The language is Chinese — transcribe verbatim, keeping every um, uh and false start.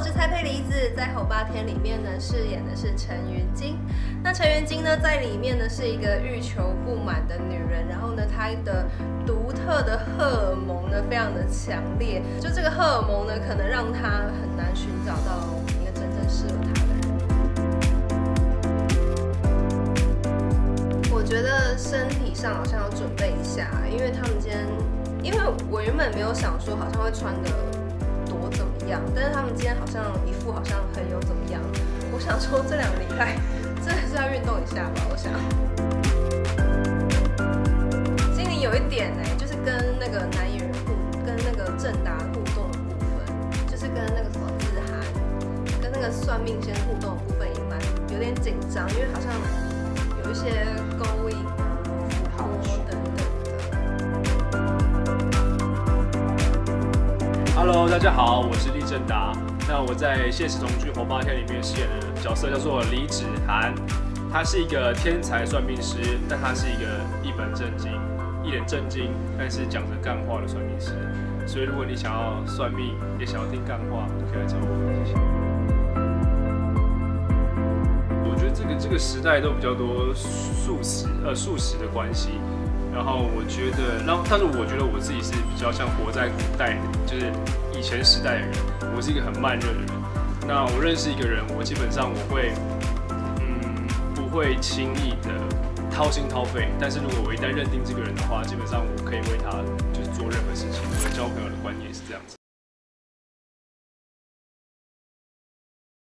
我是蔡佩梨子，在《吼霸天》里面呢饰演的是陈芸京。那陈芸京呢在里面呢是一个欲求不满的女人，然后呢她的独特的荷尔蒙呢非常的强烈，就这个荷尔蒙呢可能让她很难寻找到一个真正适合她的人。我觉得身体上好像要准备一下，因为他们今天，因为我原本没有想说好像会穿的。 怎么样？但是他们今天好像一副好像很有怎么样。我想说这两个礼拜真的是要运动一下吧。我想，心里有一点呢、欸，就是跟那个男艺人互，跟那个郑达互动的部分，就是跟那个什么子涵，跟那个算命先互动的部分也蛮有点紧张，因为好像有一些勾引、符号等等。 Hello， 大家好，我是李正达。那我在现实同居《吼霸天》里面饰演的角色叫做李芷涵，他是一个天才算命师，但他是一个一本正经、一脸正经，但是讲着干话的算命师。所以如果你想要算命，也想要听干话，可以来找我。谢谢。我觉得这个这个时代都比较多素食呃素食的关系。 然后我觉得，然后但是我觉得我自己是比较像活在古代，就是以前时代的人。我是一个很慢热的人。那我认识一个人，我基本上我会，嗯，不会轻易的掏心掏肺。但是如果我一旦认定这个人的话，基本上我可以为他就是做任何事情。我交朋友的观念是这样子。